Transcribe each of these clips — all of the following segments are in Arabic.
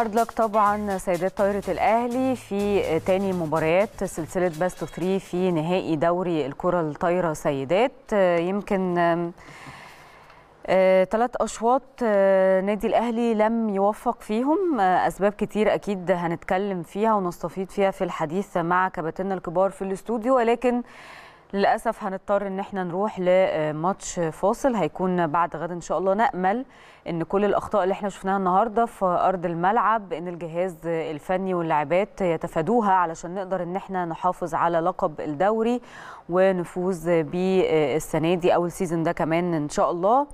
هارد لك طبعا سيدات طايره الاهلي في تاني مباريات سلسله باستو 3 في نهائي دوري الكره الطايره سيدات. يمكن 3 أشواط نادي الأهلي لم يوفق فيهم، أسباب كتير أكيد هنتكلم فيها ونستفيد فيها في الحديث مع كباتننا الكبار في الاستوديو، ولكن للأسف هنضطر إن احنا نروح لماتش فاصل هيكون بعد غد إن شاء الله. نأمل إن كل الأخطاء اللي احنا شفناها النهاردة في أرض الملعب إن الجهاز الفني واللاعبات يتفادوها علشان نقدر إن احنا نحافظ على لقب الدوري ونفوز بالسنة دي أو السيزون ده كمان إن شاء الله.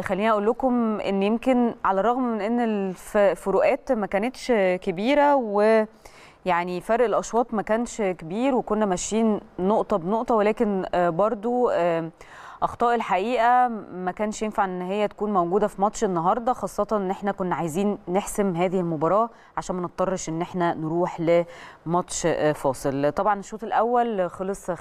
خليني أقول لكم إن يمكن على الرغم من إن الفروقات ما كانتش كبيرة ويعني فرق الأشواط ما كانش كبير وكنا ماشيين نقطة بنقطة، ولكن برضو أخطاء الحقيقة ما كانش ينفع إن هي تكون موجودة في ماتش النهاردة، خاصة إن إحنا كنا عايزين نحسم هذه المباراة عشان ما نضطرش إن إحنا نروح لماتش فاصل. طبعا الشوط الأول خلص 25-23،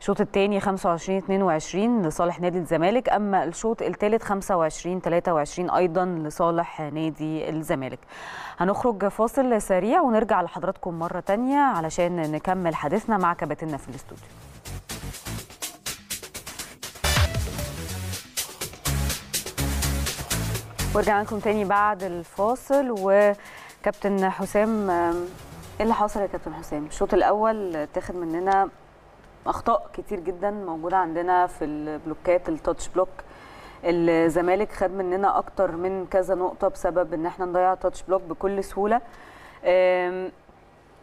الشوط الثاني 25-22 لصالح نادي الزمالك، أما الشوط الثالث 25-23 أيضا لصالح نادي الزمالك. هنخرج فاصل سريع ونرجع لحضراتكم مرة تانية علشان نكمل حديثنا مع كباتننا في الاستوديو. ورجعنا لكم تاني بعد الفاصل. وكابتن حسام، ايه اللي حصل يا كابتن حسام؟ الشوط الاول تاخد مننا اخطاء كتير جدا موجوده عندنا في البلوكات، التاتش بلوك. الزمالك خد مننا اكتر من كذا نقطه بسبب ان احنا نضيع تاتش بلوك بكل سهوله.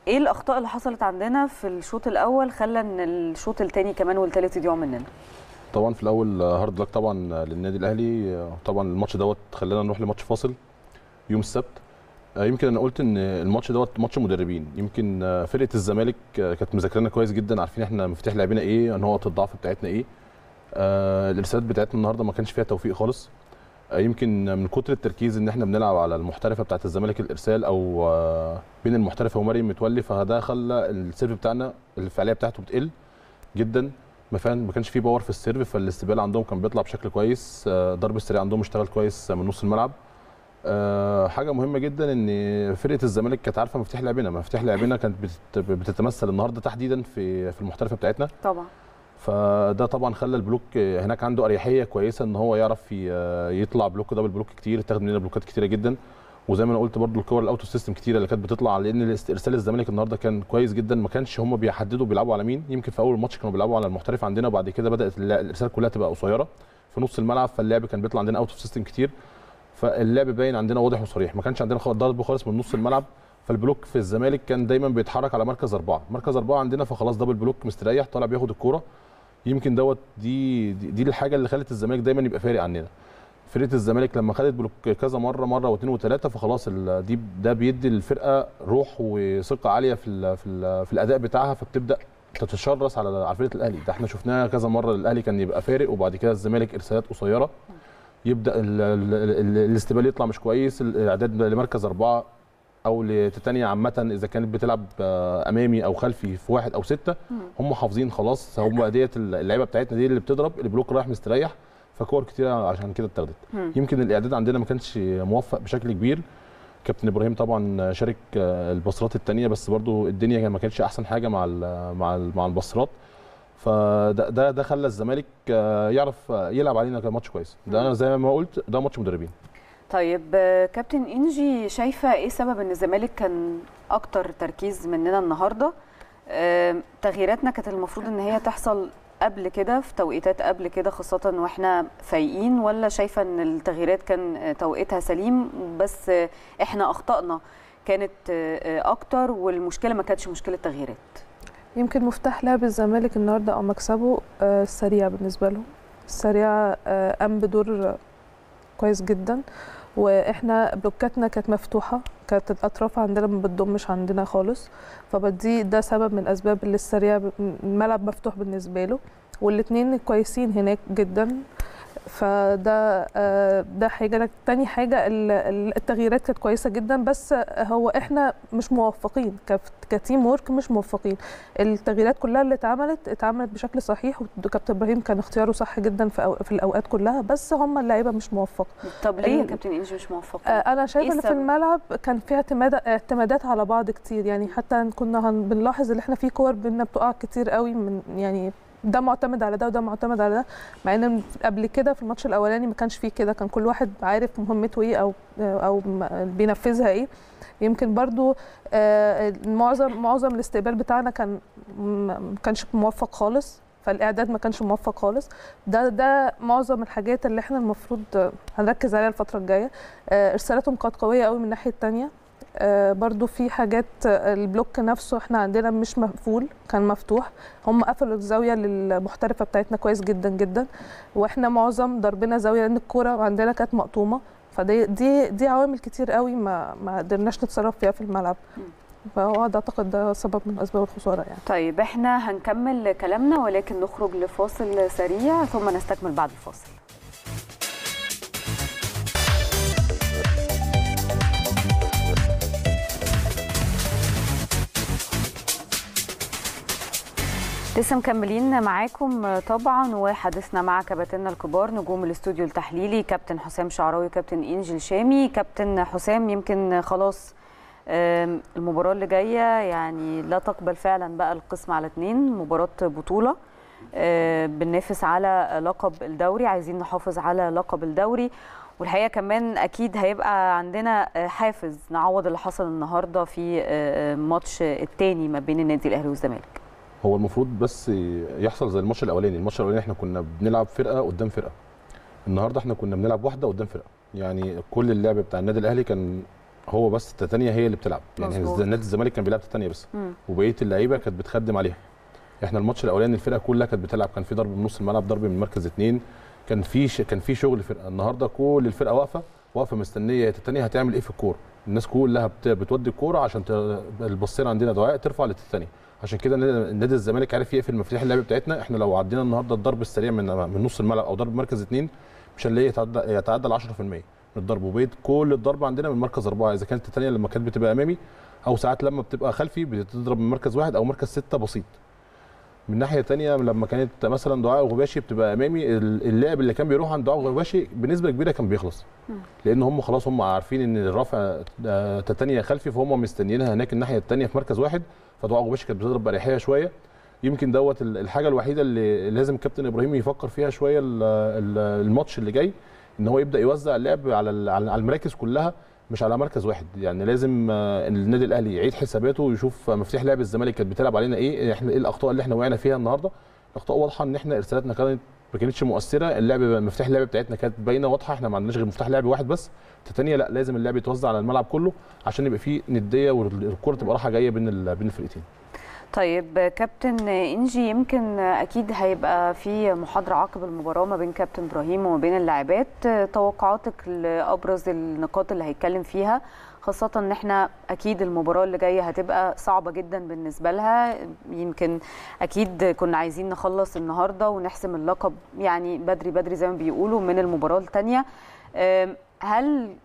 ايه الاخطاء اللي حصلت عندنا في الشوط الاول خلى ان الشوط الثاني كمان والثالث يضيعوا مننا؟ طبعا في الاول هارد لك طبعا للنادي الاهلي، طبعا الماتش دوت خلانا نروح لماتش فاصل يوم السبت. يمكن انا قلت ان الماتش دوت ماتش مدربين، يمكن فرقه الزمالك كانت مذاكرانا كويس جدا، عارفين احنا مفتاح لعبنا ايه، نقط الضعف بتاعتنا ايه. الارسالات بتاعتنا النهارده ما كانش فيها توفيق خالص، يمكن من كتر التركيز ان احنا بنلعب على المحترفه بتاعه الزمالك الارسال او بين المحترفه ومريم متولي، فده خلى السيرف بتاعنا الفعاليه بتاعته بتقل جدا، ما كانش فيه باور في السيرف، فالاستقبال عندهم كان بيطلع بشكل كويس، ضرب السريع عندهم اشتغل كويس من نص الملعب. حاجه مهمه جدا ان فرقه الزمالك كانت عارفه مفتاح لعبنا كانت بتتمثل النهارده تحديدا في المحترفه بتاعتنا طبعا، فده طبعا خلى البلوك هناك عنده اريحيه كويسه ان هو يعرف يطلع بلوك دبل بلوك كتير، اتاخد مننا بلوكات كتيره جدا، وزي ما انا قلت برده الكور الاوتو سيستم كتيره اللي كانت بتطلع، لان ارسال الزمالك النهارده كان كويس جدا، ما كانش هم بيحددوا بيلعبوا على مين. يمكن في اول ماتش كانوا بيلعبوا على المحترف عندنا، وبعد كده بدات الارسال كلها تبقى قصيره في نص الملعب، فاللعب كان بيطلع عندنا اوتو سيستم كتير، فاللعب باين عندنا واضح وصريح، ما كانش عندنا ضرب خالص من نص الملعب. فالبلوك في الزمالك كان دايما بيتحرك على مركز 4 عندنا، فخلاص دبل بلوك مستريح طالع بياخد الكوره. يمكن دي الحاجه اللي خلت الزمالك دايما يبقى فارق عننا. فرقه الزمالك لما خدت بلوك كذا مره واثنين وثلاثه، فخلاص ده بيدي الفرقه روح وثقه عاليه في الاداء بتاعها، فبتبدا تتشرس على فرقه الاهلي. ده احنا شفناها كذا مره، الاهلي كان يبقى فارق وبعد كده الزمالك ارسالات قصيره، يبدا الاستقبال يطلع مش كويس، الاعداد لمركز 4 او لتتانيا عامه اذا كانت بتلعب امامي او خلفي في 1 أو 6، هم حافظين خلاص، هم ديت اللعيبه بتاعتنا دي اللي بتضرب، البلوك رايح مستريح، فكور كتيره عشان كده اتاخدت. يمكن الاعداد عندنا ما كانش موفق بشكل كبير. كابتن ابراهيم طبعا شارك البصرات الثانيه، بس برضو الدنيا ما كانتش احسن حاجه مع البصرات، فده خلى الزمالك يعرف يلعب علينا كماتش كويس. ده انا زي ما قلت ده ماتش مدربين. طيب كابتن انجي، شايفه ايه سبب ان الزمالك كان اكتر تركيز مننا النهارده؟ تغييراتنا كانت المفروض ان هي تحصل قبل كده في توقيتات قبل كده، خاصة واحنا فايقين، ولا شايفة ان التغييرات كان توقيتها سليم بس احنا اخطائنا كانت اكتر والمشكلة ما كانتش مشكلة تغييرات؟ يمكن مفتاح لعب الزمالك النهارده او مكسبه السريع بالنسبة لهم، السريع قام بدور كويس جدا، واحنا بلوكاتنا كانت مفتوحة، كانت الأطراف عندنا ما بتضمش عندنا خالص، فبدي ده سبب من أسباب اللي السريع الملعب مفتوح بالنسبة له، والاتنين كويسين هناك جدا. فده حاجه. تاني حاجه التغييرات كانت كويسه جدا، بس هو احنا مش موفقين كتيم ورك، مش موفقين. التغييرات كلها اللي اتعملت بشكل صحيح، وكابتن ابراهيم كان اختياره صح جدا في الاوقات كلها، بس هم اللعيبه مش موفقه. طب ليه يا كابتن انجي مش موفقه؟ انا شايفه ان في الملعب كان فيها اعتمادات على بعض كتير، يعني حتى كنا بنلاحظ ان احنا في كور بينا بتقع كتير قوي، من يعني ده معتمد على ده وده معتمد على ده، مع ان قبل كده في الماتش الاولاني ما كانش فيه كده، كان كل واحد عارف مهمته ايه او بينفذها ايه. يمكن برضو معظم الاستقبال بتاعنا ما كانش موفق خالص، فالاعداد ما كانش موفق خالص. ده معظم الحاجات اللي احنا المفروض هنركز عليها الفتره الجايه. ارسالاتهم كانت قويه قوي من الناحيه الثانيه، برضو في حاجات البلوك نفسه احنا عندنا مش مقفول، كان مفتوح. هم قفلوا الزاويه للمحترفه بتاعتنا كويس جدا جدا، واحنا معظم ضربنا زاويه لان الكوره عندنا كانت مقطومه. فدي دي دي عوامل كتير قوي ما قدرناش نتصرف فيها في الملعب، فهو ده اعتقد ده سبب من اسباب الخساره يعني. طيب احنا هنكمل كلامنا، ولكن نخرج لفاصل سريع ثم نستكمل بعد الفاصل. لسه مكملين معاكم طبعا، وحديثنا مع كباتننا الكبار نجوم الاستوديو التحليلي كابتن حسام شعراوي وكابتن انجي شامي. كابتن حسام، يمكن خلاص المباراه اللي جايه يعني لا تقبل فعلا بقى القسم على 2، مباراه بطوله بننافس على لقب الدوري، عايزين نحافظ على لقب الدوري. والحقيقه كمان اكيد هيبقى عندنا حافز نعوض اللي حصل النهارده في الماتش الثاني ما بين النادي الاهلي والزمالك. هو المفروض بس يحصل زي الماتش الاولاني. الماتش الاولاني احنا كنا بنلعب فرقه قدام فرقه، النهارده احنا كنا بنلعب واحده قدام فرقه. يعني كل اللعب بتاع النادي الاهلي كان هو بس التانية هي اللي بتلعب، يعني النادي الزمالك كان بيلعب التانية بس، وبقيه اللعيبه كانت بتخدم عليها. احنا الماتش الاولاني الفرقه كلها كانت بتلعب، كان في ضرب من نص الملعب، ضرب من مركز 2، كان في شغل فرقه. النهارده كل الفرقه واقفه مستنيه التانية هتعمل ايه في الكوره. الناس كلها بتودي الكوره عشان البصيره عندنا دعاء ترفع للتانية. عشان كده النادي الزمالك عارف يقفل مفاتيح اللعب بتاعتنا. احنا لو عدينا النهارده الضرب السريع من نص الملعب او ضرب مركز 2 مش هنلاقي يتعدى ال 10% من الضرب، وبيت كل الضرب عندنا من مركز 4 اذا كانت الثانيه لما كانت بتبقى امامي، او ساعات لما بتبقى خلفي بتضرب من مركز 1 او مركز 6 بسيط. من ناحيه ثانيه لما كانت مثلا دعاء غباشي بتبقى امامي، اللاعب اللي كان بيروح عند دعاء غباشي بنسبه كبيره كان بيخلص، لان هم خلاص هم عارفين ان الرفع الثانيه خلفي، فهم مستنيينها هناك الناحيه الثانيه في مركز 1. فدعاء غباشي كانت بتضرب باريحيه شويه. يمكن دوت الحاجه الوحيده اللي لازم كابتن ابراهيم يفكر فيها شويه الماتش اللي جاي، ان هو يبدا يوزع اللعب على المراكز كلها مش على مركز واحد. يعني لازم النادي الاهلي يعيد حساباته ويشوف مفتاح لعب الزمالك كانت بتلعب علينا ايه، احنا ايه الاخطاء اللي احنا وقعنا فيها النهارده. الاخطاء واضحه، ان احنا ارسالاتنا كانت ما كانتش مؤثره، اللعب مفتاح اللعب بتاعتنا كانت باينه واضحه، احنا ما عندناش غير مفتاح لعب واحد بس. التانية لا، لازم اللعب يتوزع على الملعب كله عشان يبقى فيه نديه والكره تبقى راحه جايه بين الفرقتين. طيب كابتن انجي، يمكن اكيد هيبقى في محاضره عقب المباراه ما بين كابتن ابراهيم وما بين اللاعبات، توقعاتك لابرز النقاط اللي هيتكلم فيها، خاصه ان احنا اكيد المباراه اللي جايه هتبقى صعبه جدا بالنسبه لها. يمكن اكيد كنا عايزين نخلص النهارده ونحسم اللقب يعني بدري بدري زي ما بيقولوا من المباراه الثانيه. هل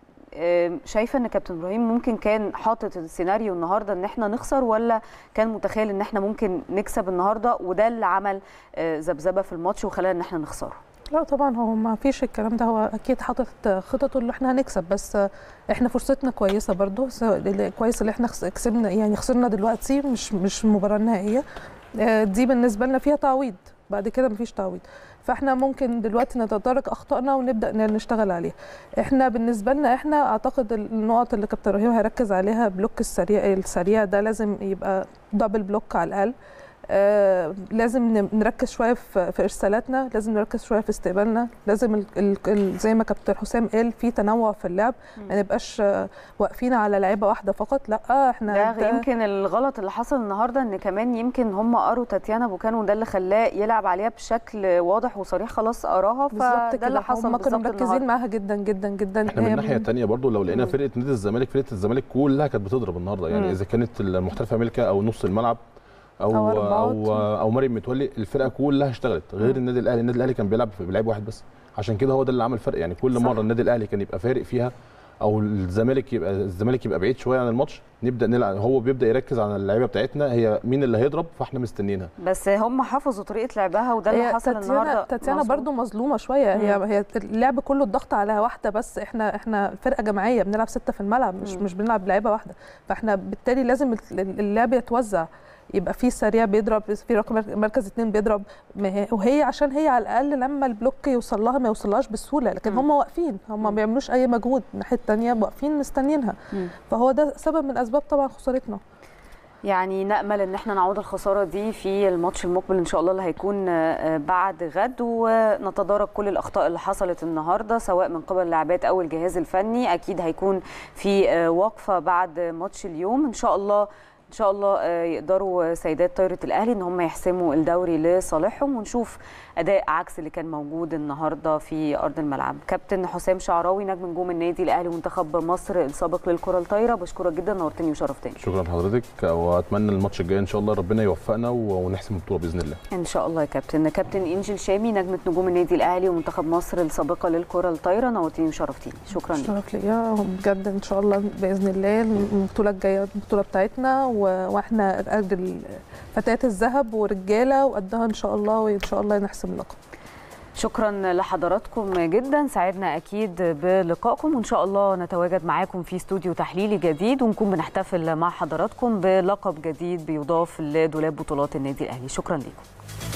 شايفه ان كابتن ابراهيم ممكن كان حاطط السيناريو النهارده ان احنا نخسر، ولا كان متخيل ان احنا ممكن نكسب النهارده وده اللي عمل ذبذبه في الماتش وخلانا ان احنا نخسره؟ لا طبعا هو ما فيش الكلام ده، هو اكيد حاطط خططه اللي احنا هنكسب، بس احنا فرصتنا كويسه برضو، كويس اللي احنا كسبنا، يعني خسرنا دلوقتي مش المباراه النهائيه دي بالنسبه لنا فيها تعويض، بعد كده مفيش تعويض، فاحنا ممكن دلوقتي نتدارك اخطائنا ونبدا نشتغل عليها. احنا بالنسبه لنا احنا اعتقد النقط اللي كابتن ابراهيم هيركز عليها، بلوك السريع ده لازم يبقى دبل بلوك على الاقل. لازم نركز شويه في ارسالاتنا، لازم نركز شويه في استقبالنا، لازم زي ما كابتن حسام قال في تنوع في اللعب، ما نبقاش واقفين على لعيبه واحده فقط. لا احنا ده يمكن الغلط اللي حصل النهارده، ان كمان يمكن هم قروا تاتيانا بوكانو، ده اللي خلاه يلعب عليها بشكل واضح وصريح، خلاص قراها، فده اللي حصل. هم كانوا مركزين معاها جدا جدا جدا. احنا من الناحيه الثانيه برضو لو لقينا فرقه نادي الزمالك كلها كانت بتضرب النهارده، يعني اذا كانت المحترفه ملكه او نص الملعب او مريم متولي، الفرقه كلها اشتغلت غير النادي الاهلي. النادي الاهلي كان بيلعب واحد بس، عشان كده هو ده اللي عمل فرق. يعني كل مره النادي الاهلي كان يبقى فارق فيها، او الزمالك يبقى بعيد شويه عن الماتش، نبدا نلعب. هو بيبدا يركز على اللعيبه بتاعتنا، هي مين اللي هيضرب، فاحنا مستنيينها. بس هم حافظوا طريقه لعبها، وده اللي حصل النهارده. تاتيانا برضو مظلومه شويه، هي اللعب كله الضغط على واحده بس. احنا فرقه جماعيه، بنلعب 6 في الملعب، مش بنلعب لعيبه واحده، فاحنا بالتالي لازم اللعب يتوزع، يبقى في سريع بيضرب، في رقم مركز 2 بيضرب، وهي عشان هي على الاقل لما البلوك يوصل لها ما يوصلهاش بسهوله. لكن هم واقفين، هم ما بيعملوش اي مجهود من الناحيه الثانيه، واقفين مستنيينها. فهو ده سبب من اسباب طبعا خسارتنا. يعني نامل ان احنا نعوض الخساره دي في الماتش المقبل ان شاء الله، اللي هيكون بعد غد، ونتدارك كل الاخطاء اللي حصلت النهارده سواء من قبل اللاعبات او الجهاز الفني. اكيد هيكون في وقفه بعد ماتش اليوم ان شاء الله يقدروا سيدات طايره الاهلي ان هم يحسموا الدوري لصالحهم، ونشوف اداء عكس اللي كان موجود النهارده في ارض الملعب. كابتن حسام شعراوي، نجم نجوم النادي الاهلي ومنتخب مصر السابق للكره الطايره، بشكرك جدا، نورتني وشرفتني. شكرا لحضرتك، واتمنى الماتش الجاي ان شاء الله ربنا يوفقنا ونحسم البطوله باذن الله. ان شاء الله يا كابتن انجيل شامي، نجمه نجوم النادي الاهلي ومنتخب مصر السابقه للكره الطايره، نورتني وشرفتني. شكرا لك. شرف ليا بجد، ان شاء الله باذن الله البطوله الجايه البطوله بتاعتنا، واحنا فتاة الذهب ورجاله وقدها ان شاء الله، وان شاء الله نحسم لقب. شكرا لحضراتكم جدا، سعدنا اكيد بلقائكم، وان شاء الله نتواجد معاكم في استوديو تحليلي جديد، ونكون بنحتفل مع حضراتكم بلقب جديد بيضاف لدولاب بطولات النادي الاهلي. شكرا لكم.